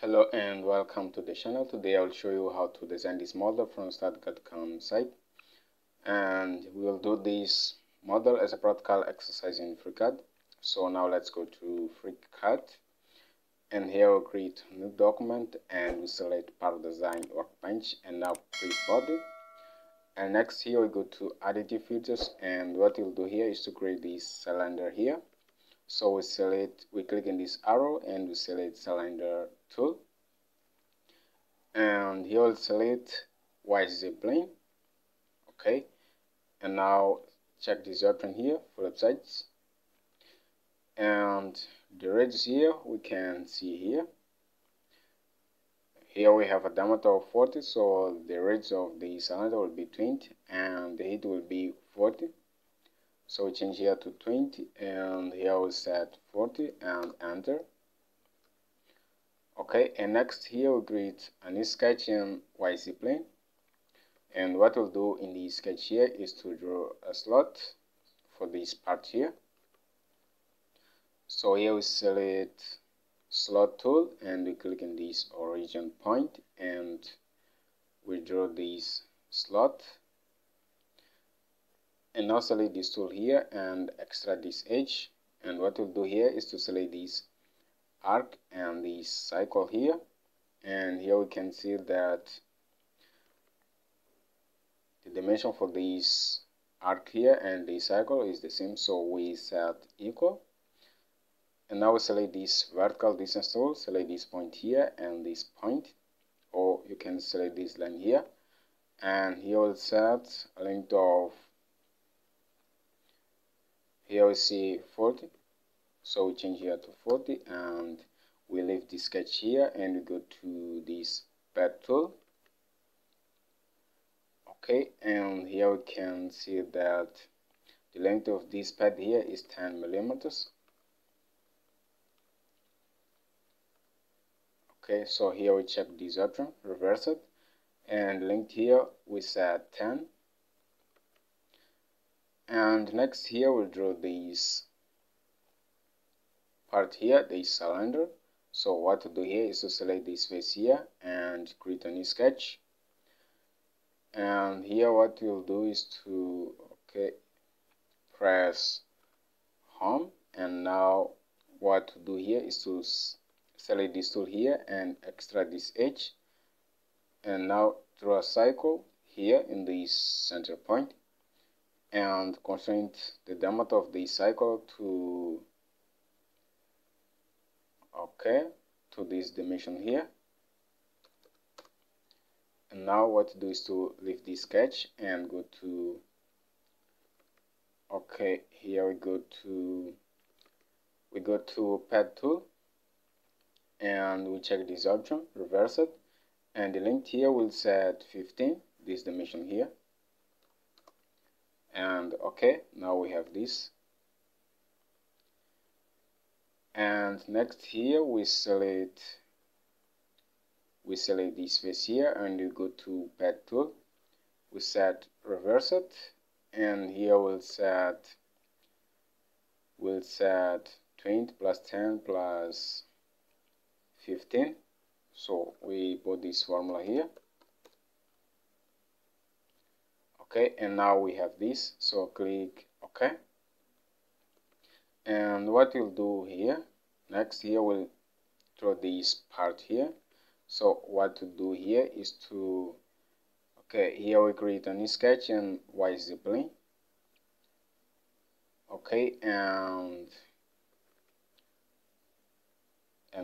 Hello and welcome to the channel. Today I will show you how to design this model from studycadcam site, and we will do this model as a practical exercise in FreeCAD. So now let's go to FreeCAD, and here we'll create a new document and we select Part Design Workbench and now create body. And next here we go to additive features, and what we'll do here is to create this cylinder here. So we click in this arrow and we select cylinder tool, and here we'll select YZ plane. Okay, and now check this option here, flip sides, and the radius here we can see here we have a diameter of 40, so the radius of the cylinder will be 20 and the height will be 40. So we change here to 20 and here we set 40 and enter. Okay, and next here we create a new sketch in YZ plane, and what we'll do in the sketch here is to draw a slot for this part here. So here we select slot tool and we click in this origin point and we draw this slot. And now select this tool here and extract this edge, and what we'll do here is to select this arc and this cycle here, and here we can see that the dimension for this arc here and the cycle is the same, so we set equal. And now we select this vertical distance tool, select this point here and this point, or you can select this line here, and here we'll set a length of, here we see 40, so we change here to 40 and we leave the sketch here and we go to this pad tool. Okay, and here we can see that the length of this pad here is 10 millimeters. Okay, so here we check this option, reverse it, and length here we set 10. And next here we'll draw this part here, this cylinder. So what to do here is to select this face here and create a new sketch. And here what we'll do is to press home, and now what to do here is to select this tool here and extract this edge, and now draw a cycle here in this center point and constrain the diameter of the cycle to to this dimension here. And now what to do is to leave this sketch and go to here we go to pad tool and we check this option, reverse it, and the length here will set 15, this dimension here. And now we have this. And next here we select this face here and we go to pad tool, we set reverse it, and here we'll set 20 plus 10 plus 15, so we put this formula here. Okay, and now we have this, so click OK. And what we'll do here, next here we'll draw this part here. So what to do here is to, here we create a new sketch in YZ plane. Okay, and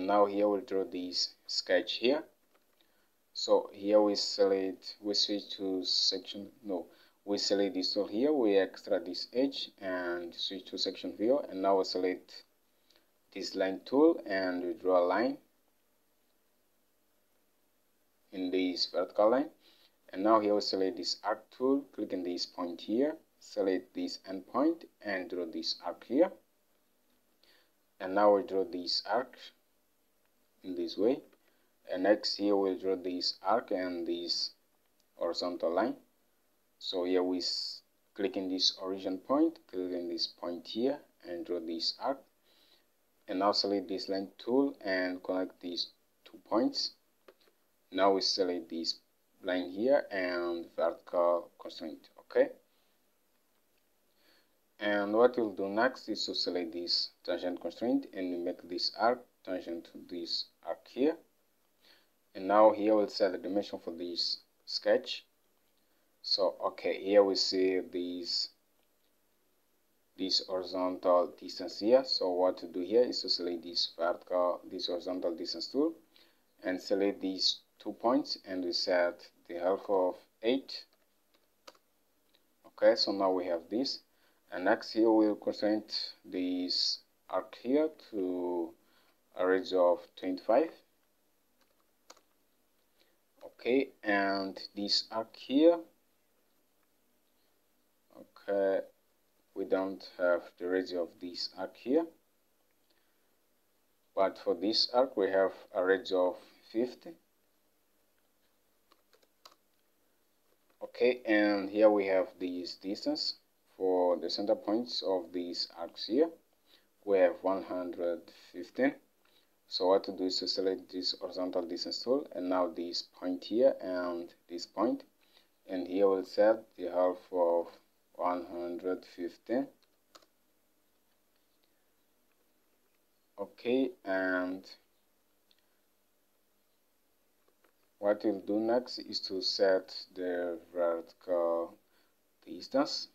now here we'll draw this sketch here. So here we select, we select this tool here, we extract this edge and switch to section view, and now we select this line tool and we draw a line in this vertical line. And now here we select this arc tool, click in this point here, select this end point and draw this arc here. And now we draw this arc in this way. And next here we'll draw this arc and this horizontal line. So here we click in this origin point, click in this point here and draw this arc. And now select this line tool and connect these 2 points. Now we select this line here and vertical constraint, okay? And what we'll do next is to select this tangent constraint and we make this arc tangent to this arc here. And now here we'll set the dimension for this sketch. So okay, here we see this horizontal distance here. So what to do here is to select this vertical, this horizontal distance tool, and select these 2 points, and we set the half of 8. Okay, so now we have this, and next here we'll constrain this arc here to a range of 25. Okay, and this arc here, okay, we don't have the radius of this arc here, but for this arc we have a radius of 50. Okay, and here we have this distance for the center points of these arcs here. We have 115. So what to do is to select this horizontal distance tool and now this point here and this point, and here we'll set the half of 115. Okay, and what we'll do next is to set the vertical distance.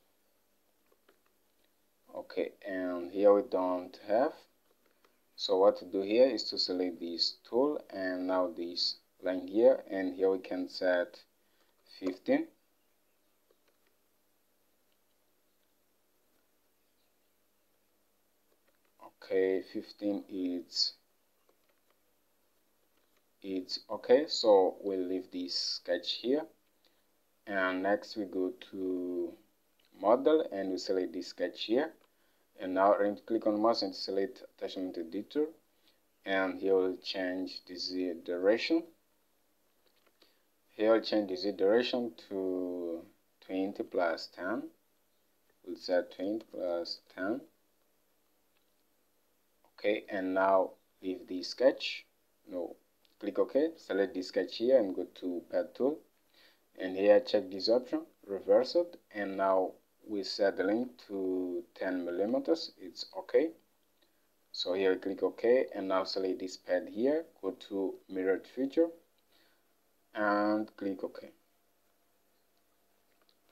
Okay, and here we don't have. So what to do here is to select this tool and now this line here, and here we can set 15. Okay, 15 is okay, so we'll leave this sketch here, and next we go to model and we select this sketch here. And now click on mouse and select attachment editor, and here will change the Z duration. Here will change the Z duration to 20 plus 10. We'll set 20 plus 10. Okay, and now leave the sketch. No, click OK. Select the sketch here and go to Part Tool, and here check this option, reverse it, and now we set the length to 10 millimeters. It's okay, so here we click OK, and now select this pad here, go to mirrored feature and click OK.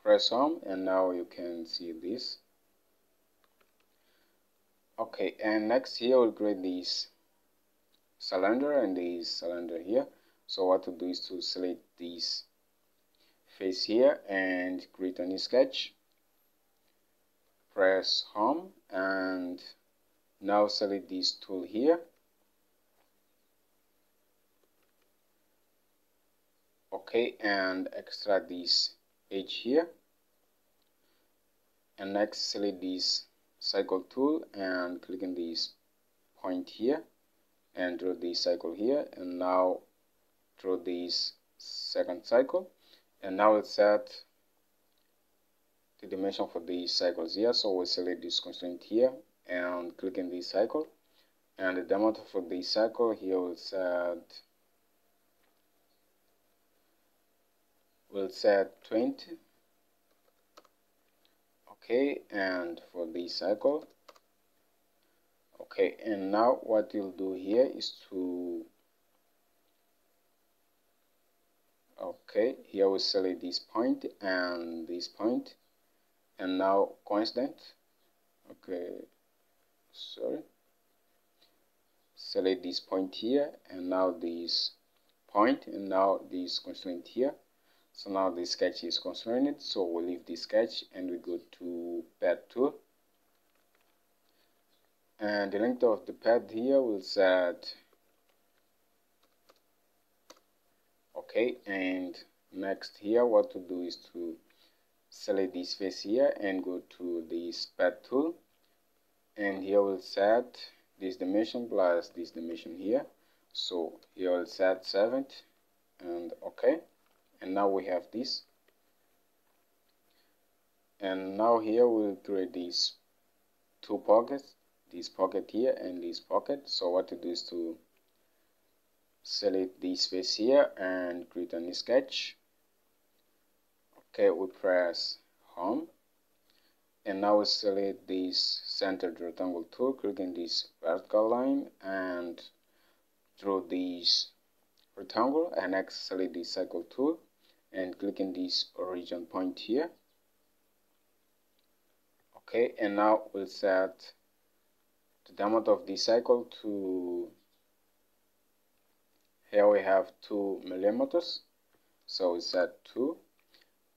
Press home and now you can see this. Okay, and next here we'll create this cylinder and this cylinder here. So what to do is to select this face here and create a new sketch. Press home and now select this tool here. Okay, and extract this edge here, and next select this circle tool and click on this point here and draw this circle here, and now draw this second circle, and now it's set the dimension for these cycles here. So we'll select this constraint here and click in this cycle, and the diameter for this cycle here we'll set 20. Okay, and for this cycle, okay, and now what we'll do here is to okay, here we'll select this point and this point, and now coincident. Okay, sorry, select this point here and now this point, and now this constraint here. So now this sketch is constrained, so we'll leave this sketch and we go to pad tool, and the length of the pad here we'll set okay, and next here what to do is to select this face here and go to this pad tool, and here we'll set this dimension plus this dimension here. So here we'll set 7 and okay, and now we have this, and now here we'll create these 2 pockets, this pocket here and this pocket. So what to do is to select the space here and create a new sketch. Okay, we press home, and now we select this centered rectangle tool, clicking this vertical line and draw this rectangle, and next select the circle tool and clicking this origin point here. Okay, and now we'll set the diameter of the circle to, here we have 2 millimeters, so we set 2,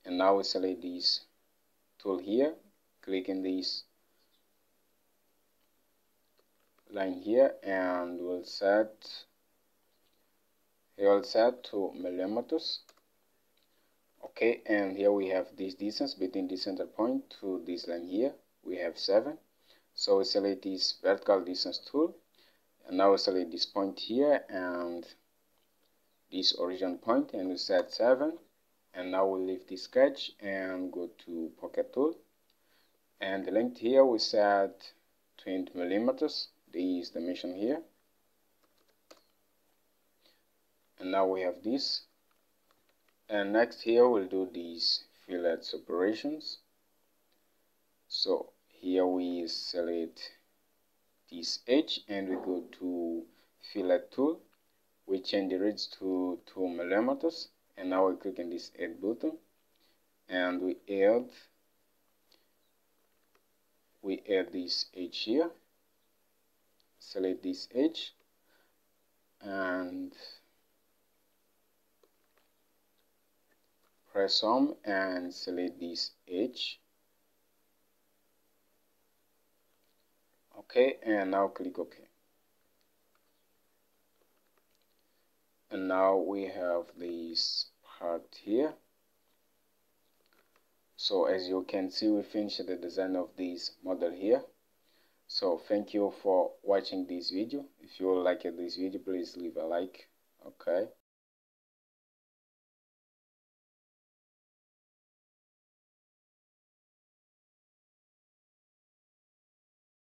and now we select this tool here, clicking this line here, and we'll set, here we'll set 2 millimeters. Okay, and here we have this distance between the center point to this line here, we have 7. So we select this vertical distance tool, and now we select this point here and this origin point, and we set 7. And now we leave the sketch and go to pocket tool, and the length here we set 20 millimeters, this dimension here, and now we have this. And next here we'll do these fillet operations. So here we select this edge and we go to fillet tool. We change the radius to 2 millimeters, and now we click on this add button and we add this edge here. Select this edge and press home and select this edge. Okay, and now click OK. And now we have this part here. So as you can see, we finished the design of this model here. So thank you for watching this video. If you like this video, please leave a like. Okay.